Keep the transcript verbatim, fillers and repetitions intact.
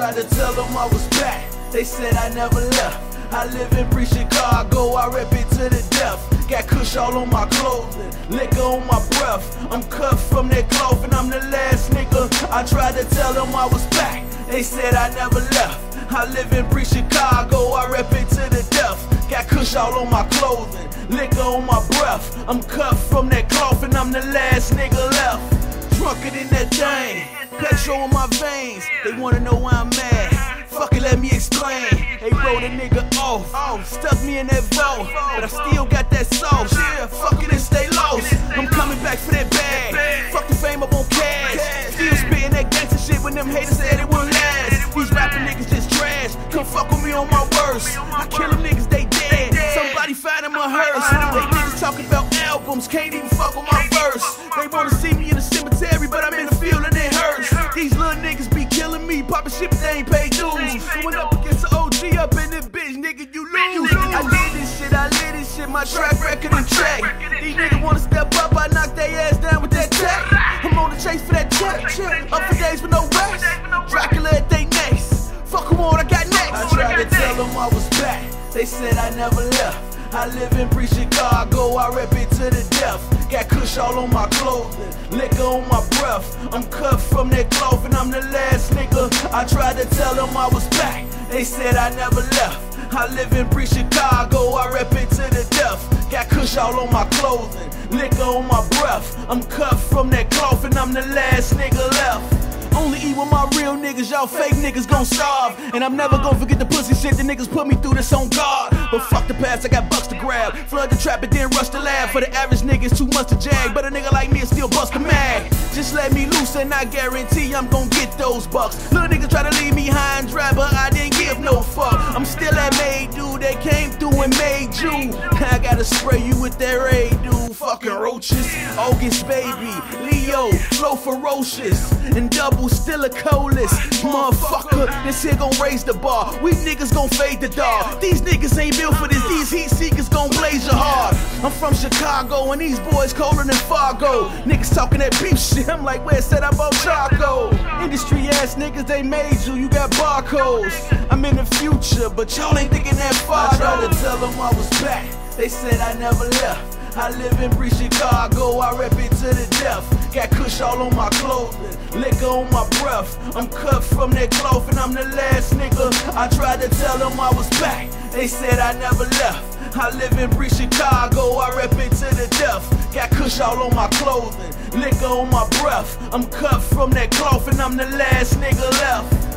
tried to tell them I was back. They said I never left. I live and breathe Chicago, I rep it to the death. Got kush all on my clothing, liquor on my breath. I'm cut from that cloth and I'm the last nigga. I tried to tell them I was back. They said I never left. I live and breathe Chicago, I rep it to the death. Got kush all on my clothing, liquor on my breath. I'm cut from that cloth and I'm the last nigga left. Drunker than that thing, petrol in my veins. They wanna know why I'm mad. Fuck it, let me explain. They rolled a nigga off, stuck me in that vault, but I still got that sauce. Fuck it and stay lost. I'm coming back for that bag. Fuck the fame, I want cash. Still spitting that gangster shit when them haters said it won't last. These rapping niggas just trash. Come fuck with me on my worst. I kill them niggas, they dead. Somebody find them a hearse. They niggas talking about albums, can't even fuck with my verse. They wanna see me in the cemetery, but I'm in the field and it hurts. These little niggas be killing me, popping shit, but they ain't paid dues. Went up against the O G up in this bitch, nigga, you lose. I did this shit, I live this shit, my track record and track. These niggas wanna step up, I knock they ass down with that tech. I'm on the chase for that check, up for days with no rest. Dracula at they next, fuck them on, I got next. I tried to tell them I was back, they said I never left. I live and breathe Chicago, I rep it to the death. Got kush all on my clothing, liquor on my breath. I'm cut from that cloth and I'm the last nigga. I tried to tell them I was back, they said I never left. I live and breathe Chicago, I rep it to the death. Got kush all on my clothing, liquor on my breath. I'm cut from that cloth and I'm the last nigga left. Only eat with my real niggas, y'all fake niggas gon' starve. And I'm never gon' forget the pussy shit the niggas put me through, that's on guard. But fuck the past, I got bucks to grab. Flood the trap and then rush the lab. For the average nigga, it's too much to jag. But a nigga like me is still bust a mag. Just let me loose and I guarantee I'm gon' get those bucks. Little niggas try to leave me high and dry, but I didn't give no fuck. I'm still that made dude that came through and made you. I gotta spray you with that raid, dude. Fucking roaches, August baby, Leo, flow ferocious, and double still a coldest motherfucker. This here gon' raise the bar. We niggas gon' fade the dog. These niggas ain't built for this. These heat seekers gon' blaze your heart. I'm from Chicago and these boys colder than Fargo. Niggas talking that beef shit. I'm like, where said I bought charcoal? Industry ass niggas, they made you. You got barcodes. I'm in the future, but y'all ain't thinking that far. I tried to tell them I was back. They said I never left. I live and breathe Chicago, I rep it to the death. Got kush all on my clothing, liquor on my breath. I'm cut from that cloth and I'm the last nigga. I tried to tell them I was back, they said I never left. I live and breathe Chicago, I rep it to the death. Got kush all on my clothing, liquor on my breath. I'm cut from that cloth and I'm the last nigga left.